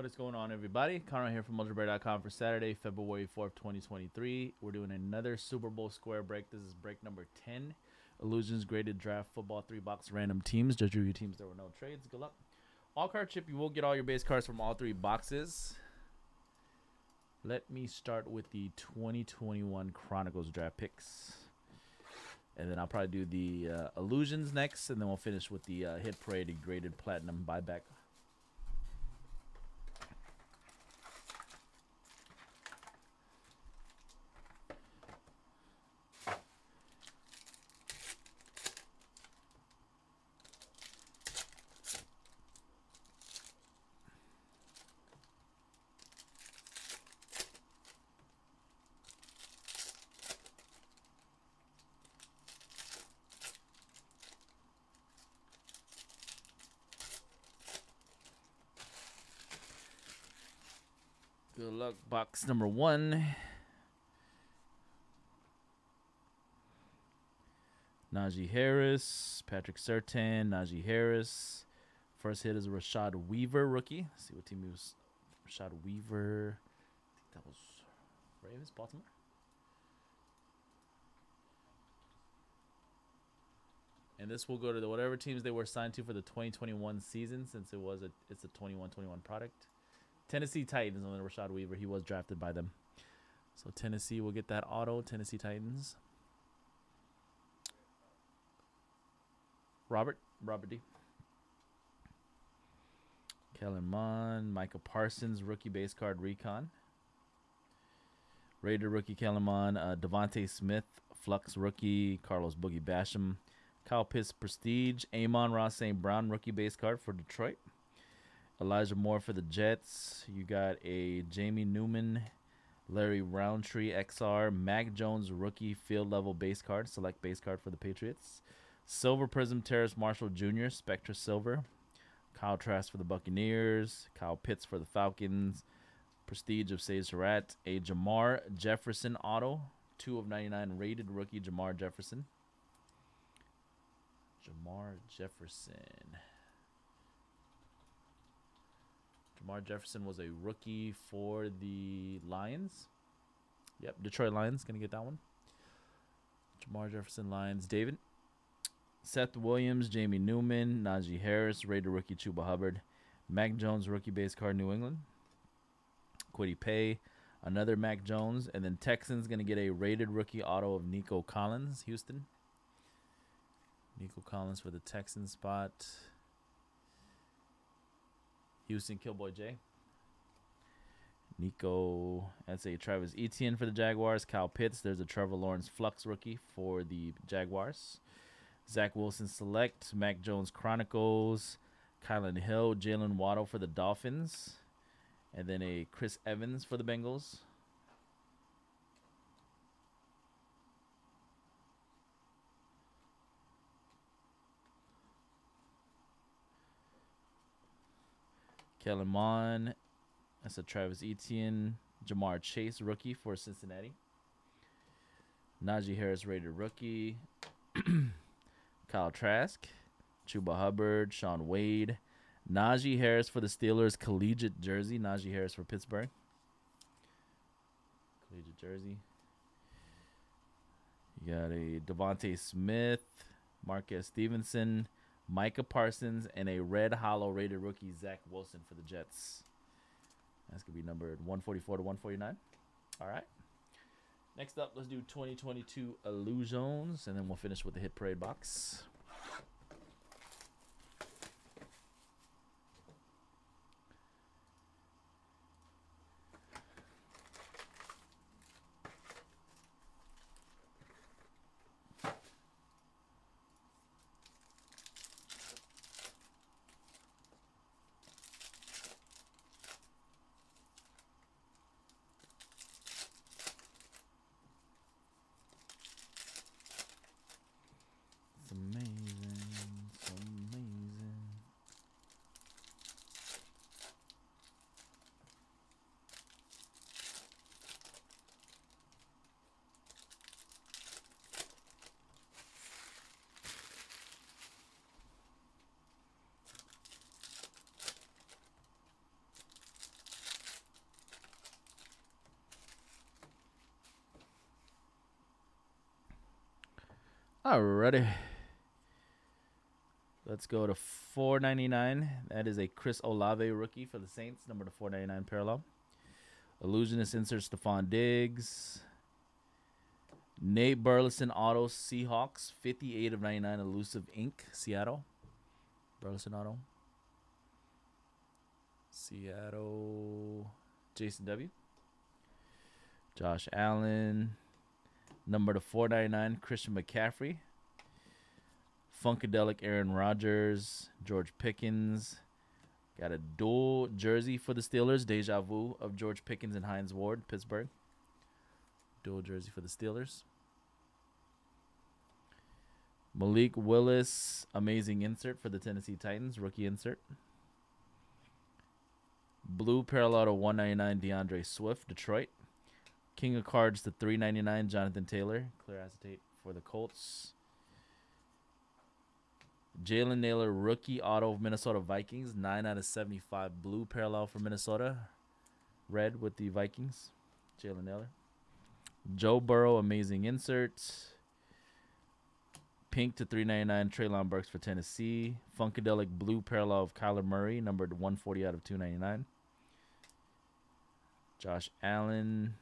What is going on, everybody? Conrad here from mojobreak.com for Saturday, February 4th, 2023. We're doing another Super Bowl square break. This is break number 10. Illusions graded draft football 3-box random teams. Judge your teams. There were no trades. Good luck. All card chip. You will get all your base cards from all 3 boxes. Let me start with the 2021 Chronicles draft picks. And then I'll probably do the Illusions next. And then we'll finish with the Hit Parade graded platinum buyback. Good luck, box number 1. Najee Harris, Patrick Sertan, Najee Harris. First hit is Rashad Weaver, rookie. Let's see what team he was. Rashad Weaver. I think that was Ravens, Baltimore. And this will go to the whatever teams they were signed to for the 2021 season, since it's a 21-21 product. Tennessee Titans on Rashad Weaver. He was drafted by them. So Tennessee will get that auto. Tennessee Titans. Robert D. Kellen Mond. Michael Parsons. Rookie base card recon. Raider rookie Kellen Mond. Devontae Smith. Flux rookie. Carlos Boogie Basham. Kyle Pitts prestige. Amon-Ra St. Brown. Rookie base card for Detroit. Elijah Moore for the Jets. You got a Jamie Newman, Larry Roundtree, XR, Mac Jones, rookie field level base card, select base card for the Patriots. Silver Prism, Terrace Marshall Jr., Spectra Silver. Kyle Trask for the Buccaneers. Kyle Pitts for the Falcons. Prestige of Sage Herat. A Jamar Jefferson auto, 2/99 rated rookie Jamar Jefferson. Jamar Jefferson was a rookie for the Lions. Yep, Detroit Lions. Going to get that one. Jamar Jefferson, Lions. David. Seth Williams, Jamie Newman, Najee Harris, Raider rookie Chuba Hubbard. Mac Jones, rookie base card, New England. Quiddy Pay, another Mac Jones. And then Texans going to get a rated rookie auto of Nico Collins, Houston. Nico Collins for the Texans spot. Houston Killboy J. Nico, that's a Travis Etienne for the Jaguars. Kyle Pitts, there's a Trevor Lawrence Flux rookie for the Jaguars. Zach Wilson select, Mac Jones Chronicles, Kylan Hill, Jalen Waddle for the Dolphins, and then a Chris Evans for the Bengals. Kellen Mond, that's a Travis Etienne, Jamar Chase, rookie for Cincinnati. Najee Harris, rated rookie. Kyle Trask, Chuba Hubbard, Sean Wade. Najee Harris for the Steelers, collegiate jersey. Najee Harris for Pittsburgh. Collegiate jersey. You got a Devontae Smith, Marquez Stevenson, Micah Parsons, and a red hollow rated rookie Zach Wilson for the Jets. That's gonna be numbered 144 to 149. All right. Next up, let's do 2022 Illusions, and then we'll finish with the Hit Parade box. Man. Alrighty. Let's go to 499. That is a Chris Olave rookie for the Saints, number to 499 parallel. Illusionist insert Stephon Diggs. Nate Burleson auto Seahawks, 58 of 99 Elusive Inc. Seattle. Burleson auto. Seattle. Jason W. Josh Allen. Number to 499 Christian McCaffrey. Funkadelic Aaron Rodgers, George Pickens. Got a dual jersey for the Steelers, deja vu of George Pickens and Hines Ward, Pittsburgh. Dual jersey for the Steelers. Malik Willis, amazing insert for the Tennessee Titans, rookie insert. Blue parallel to 199 DeAndre Swift, Detroit. King of cards to 399 Jonathan Taylor, clear acetate for the Colts. Jalen Naylor, rookie auto of Minnesota Vikings, 9 out of 75. Blue parallel for Minnesota. Red with the Vikings. Jalen Naylor. Joe Burrow, amazing inserts. Pink to 399. Treylon Burks for Tennessee. Funkadelic blue parallel of Kyler Murray, numbered 140 out of 299. Josh Allen.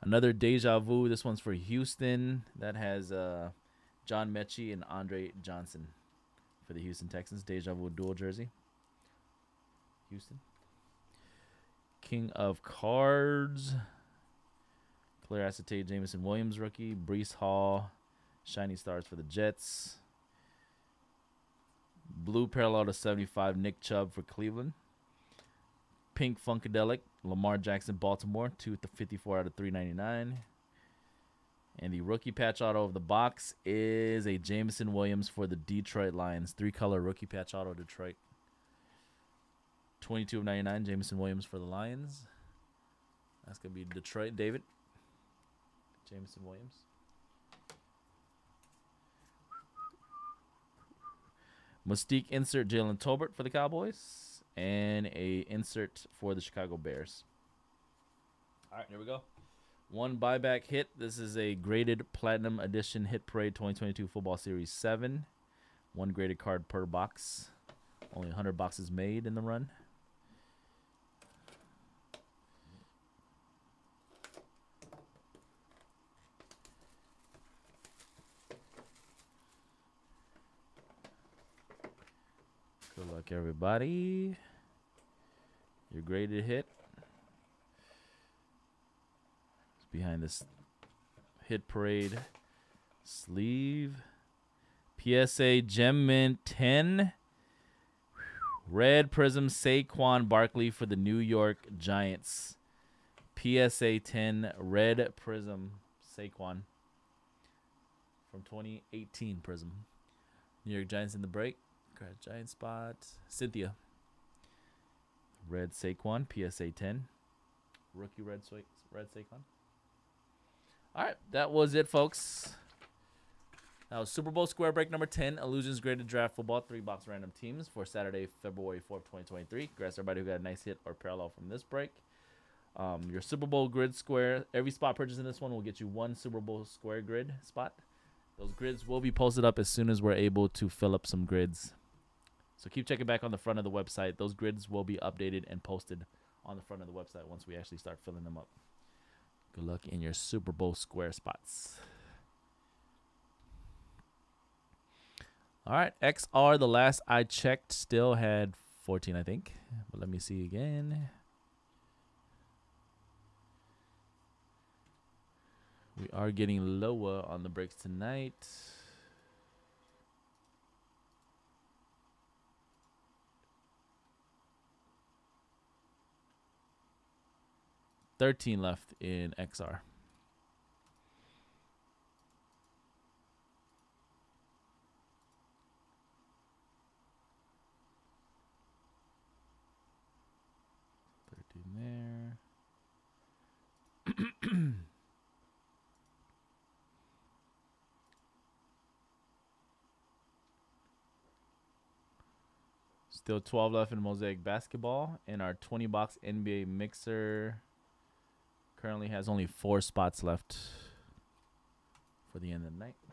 Another deja vu. This one's for Houston. That has... John Mechie and Andre Johnson for the Houston Texans. Deja vu dual jersey. Houston. King of cards. Clear acetate Jameson Williams rookie. Breece Hall. Shiny stars for the Jets. Blue parallel to 75 Nick Chubb for Cleveland. Pink Funkadelic. Lamar Jackson Baltimore. 2 to 54 out of 399. And the rookie patch auto of the box is a Jameson Williams for the Detroit Lions. Three-color rookie patch auto, Detroit. 22 of 99, Jameson Williams for the Lions. That's going to be Detroit, David. Jameson Williams. Mystique insert Jalen Tolbert for the Cowboys. And a insert for the Chicago Bears. All right, here we go. One buyback hit. This is a graded platinum edition Hit Parade 2022 Football Series 7. One graded card per box. Only 100 boxes made in the run. Good luck, everybody. Your graded hit. Behind this Hit Parade sleeve. PSA Gem Mint 10. Red Prism Saquon Barkley for the New York Giants. PSA 10 Red Prism Saquon from 2018 Prism. New York Giants in the break. Giant spot. Cynthia. Red Saquon. PSA 10. Rookie Red Saquon. All right, that was it, folks. That was Super Bowl Square Break number 10, Illusions Graded Draft Football, 3-box random teams for Saturday, February 4th, 2023. Congrats to everybody who got a nice hit or parallel from this break. Your Super Bowl grid square, every spot purchased in this one will get you one Super Bowl square grid spot. Those grids will be posted up as soon as we're able to fill up some grids. So keep checking back on the front of the website. Those grids will be updated and posted on the front of the website once we actually start filling them up. Good luck in your Super Bowl square spots. All right, XR, the last I checked, still had 14, I think. But let me see again. We are getting lower on the breaks tonight. $13 left in XR. $13 there. Still $12 left in Mosaic Basketball, and our 20-box NBA Mixer currently has only 4 spots left for the end of the night.